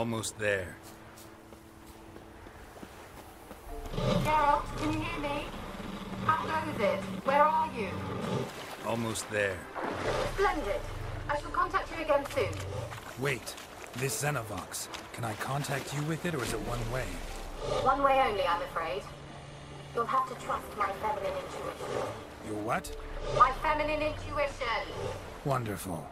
Almost there. Geralt, can you hear me? How low is it? Where are you? Almost there. Splendid. I shall contact you again soon. Wait. This Xenovox. Can I contact you with it, or is it one way? One way only, I'm afraid. You'll have to trust my feminine intuition. Your what? My feminine intuition. Wonderful.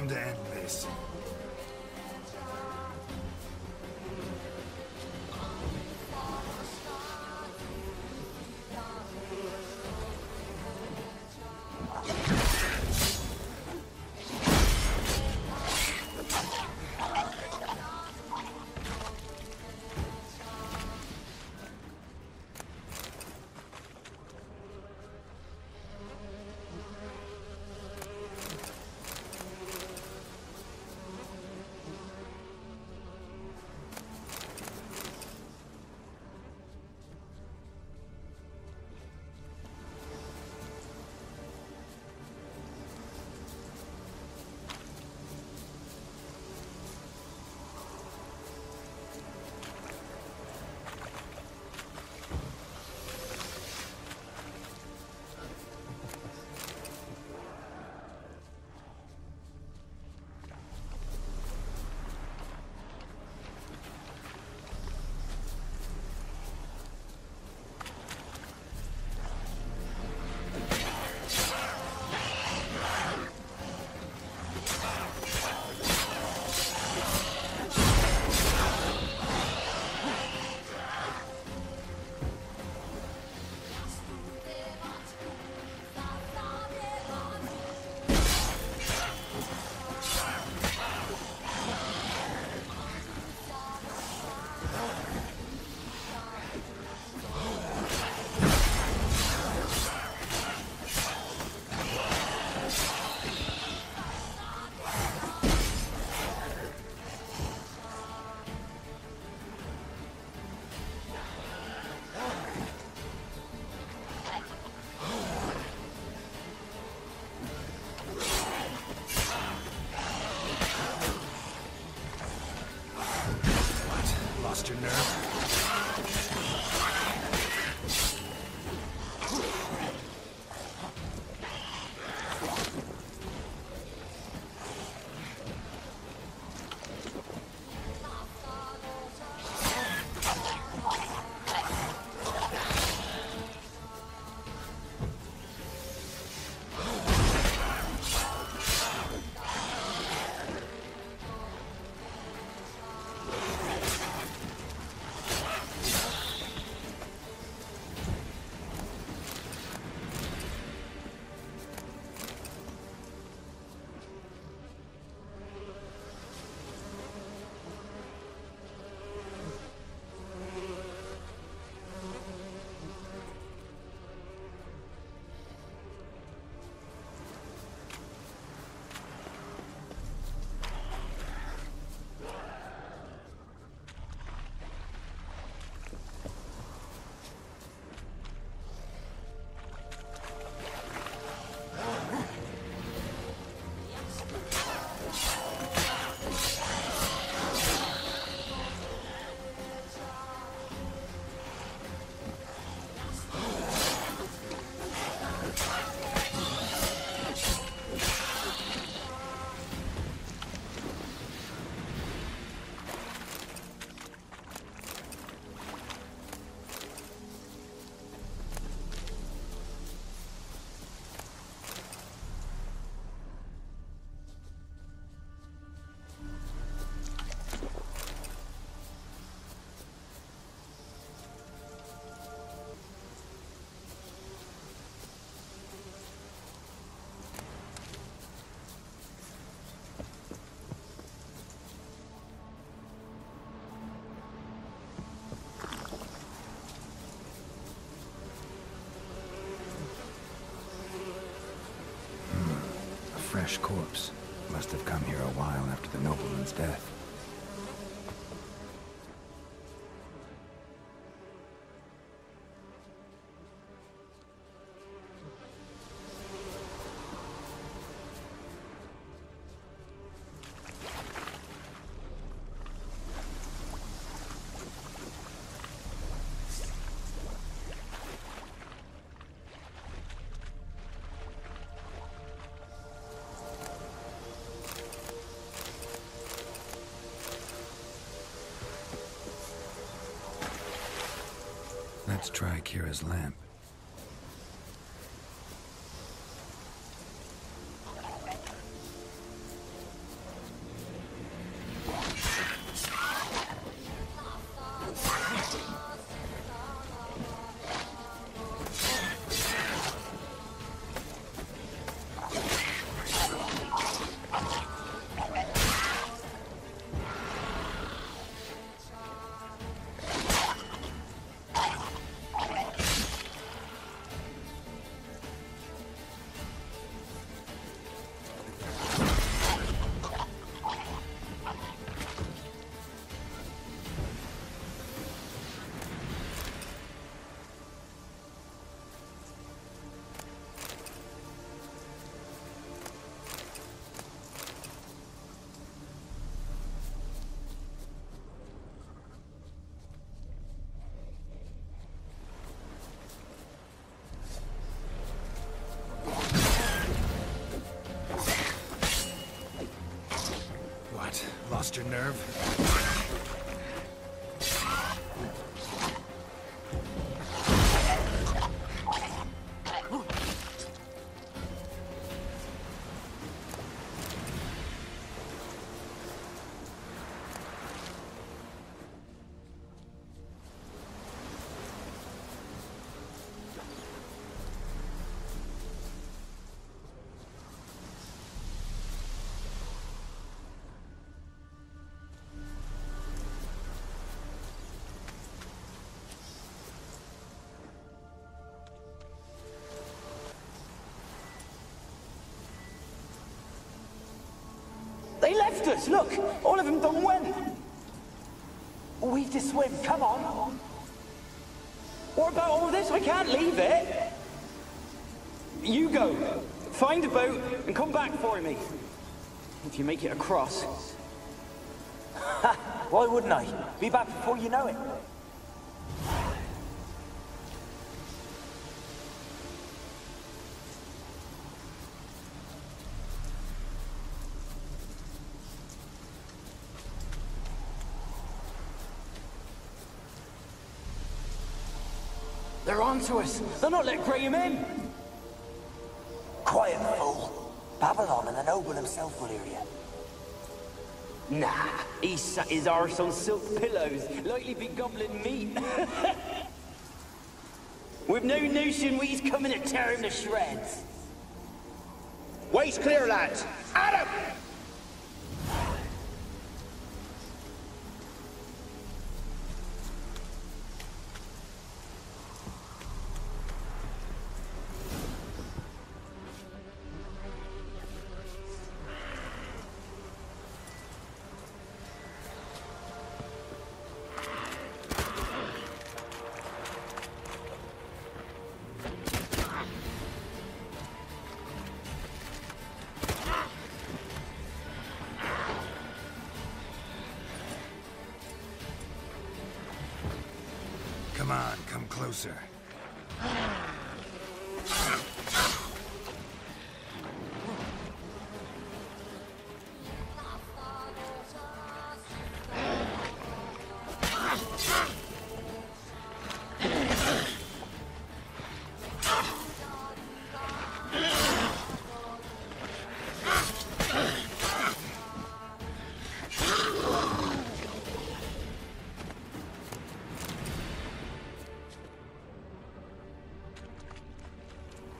time to end this. Fresh corpse. Must have come here a while after the nobleman's death. Let's try Kira's lamp. lost your nerve? They left us! Look! All of them done well! We have to swim, come on! What about all this? I can't leave it! You go! Find a boat and come back for me! If you make it across... Ha! Why wouldn't I? Be back before you know it! They're on to us! They'll not let Graham in! Quiet, fool. Babylon and the noble himself will hear you. Nah, he sat his arse on silk pillows, likely be gobbling meat. We've no notion we's coming to tear him to shreds. Way's clear, lads! Adam! Come on, come closer.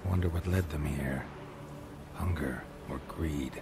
Wonder what led them here. Hunger or greed.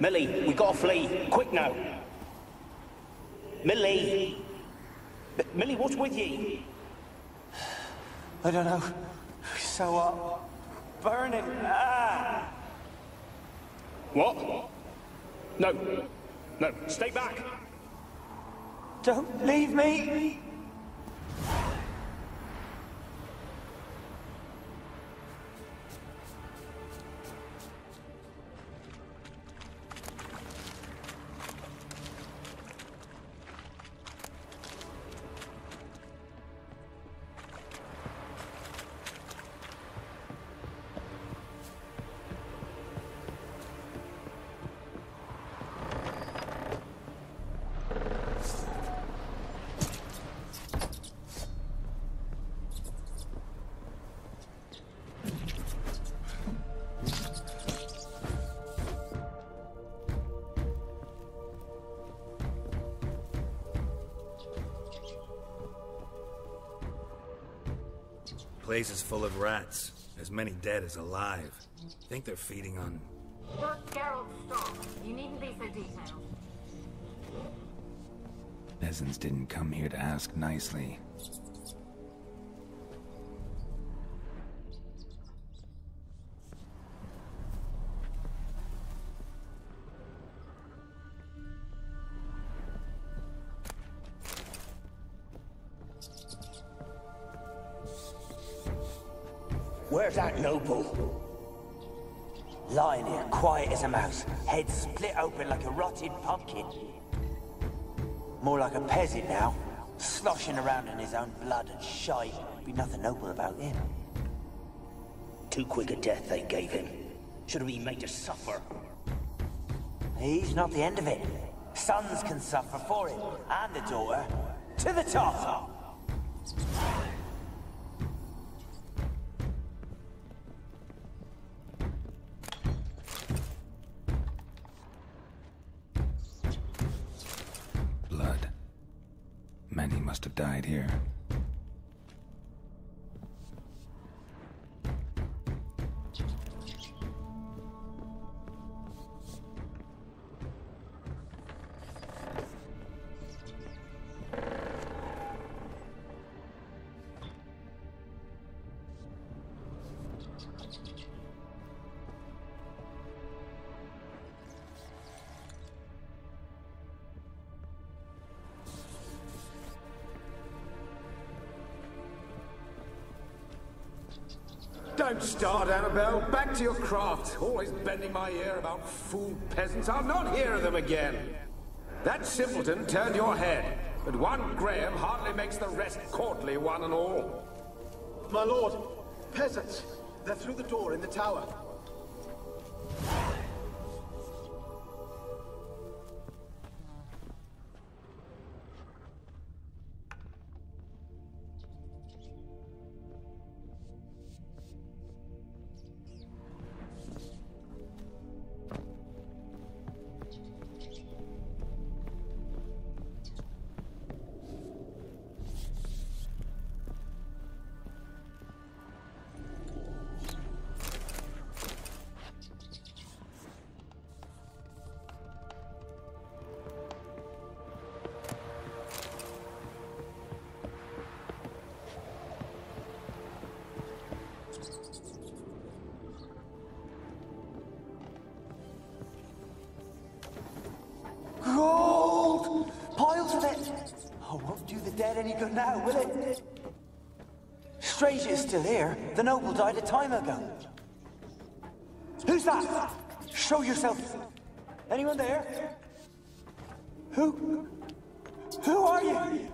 Millie, we gotta flee. Quick now. Millie! Millie, what's with ye? I don't know. So up. Burning. Ah! What? No. No, stay back. Don't leave me. place is full of rats. As many dead as alive. Think they're feeding on... Look, Geralt, stop. You needn't be so detailed. Peasants didn't come here to ask nicely. Where's that noble? Lying here, quiet as a mouse, head split open like a rotted pumpkin. More like a peasant now, sloshing around in his own blood and shite. Be nothing noble about him. Too quick a death they gave him. Should have been made to suffer. He's not the end of it. Sons can suffer for it, and a daughter. To the top! Must have died here. Don't start, Annabelle. Back to your craft. Always bending my ear about fool peasants. I'll not hear of them again. That simpleton turned your head, but one Graham hardly makes the rest courtly, one and all. My lord, peasants. They're through the door in the tower. Any good now, will it? Strange it's still here. The noble died a time ago. Who's that? Show yourself. Anyone there? Who? Who are you?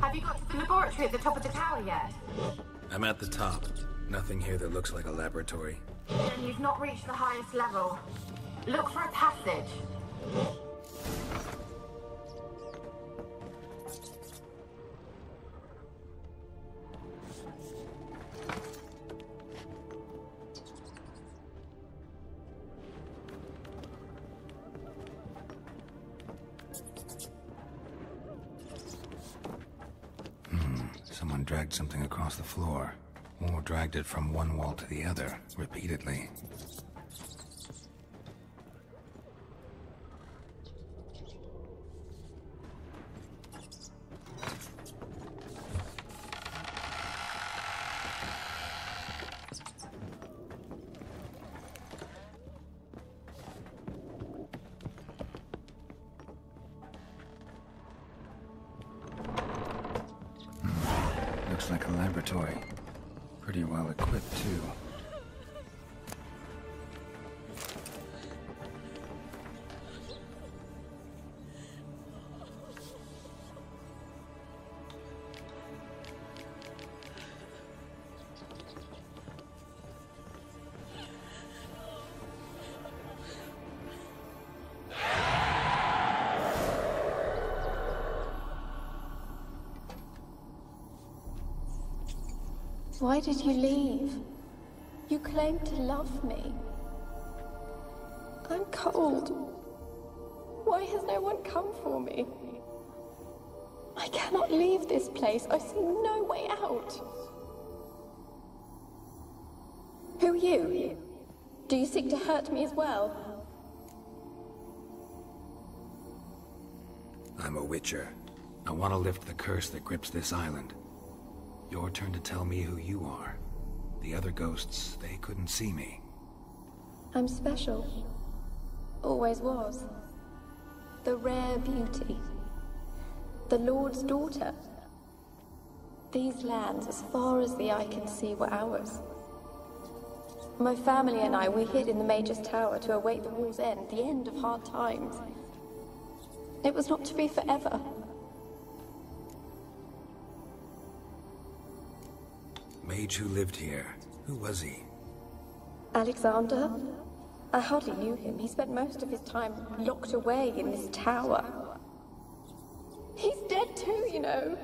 Have you got to the laboratory at the top of the tower yet? I'm at the top. Nothing here that looks like a laboratory. Then you've not reached the highest level. Look for a passage. dragged something across the floor, or dragged it from one wall to the other, repeatedly. Looks like a laboratory. Pretty well equipped, too. Why did you leave? You claimed to love me. I'm cold. Why has no one come for me? I cannot leave this place. I see no way out. Who are you? Do you seek to hurt me as well? I'm a witcher. I want to lift the curse that grips this island. Your turn to tell me who you are. The other ghosts, they couldn't see me. I'm special. Always was. The rare beauty. The Lord's daughter. These lands, as far as the eye can see, were ours. My family and I, we hid in the Mage's Tower to await the war's end, the end of hard times. It was not to be forever. Mage who lived here. Who was he? Alexander? I hardly knew him. He spent most of his time locked away in this tower. He's dead too, you know.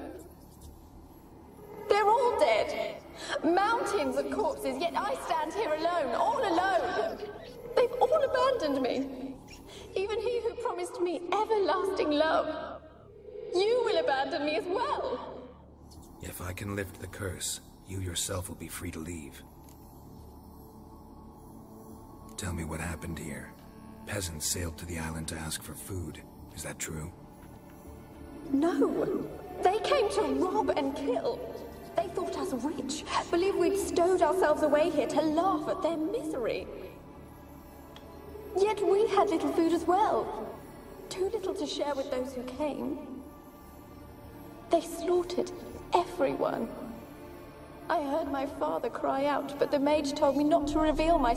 They're all dead. Mountains of corpses, yet I stand here alone, all alone. They've all abandoned me. Even he who promised me everlasting love. You will abandon me as well. If I can lift the curse, you yourself will be free to leave. Tell me what happened here. Peasants sailed to the island to ask for food. Is that true? No! They came to rob and kill. They thought us rich, believed we'd stowed ourselves away here to laugh at their misery. Yet we had little food as well. Too little to share with those who came. They slaughtered everyone. I heard my father cry out, but the mage told me not to reveal myself.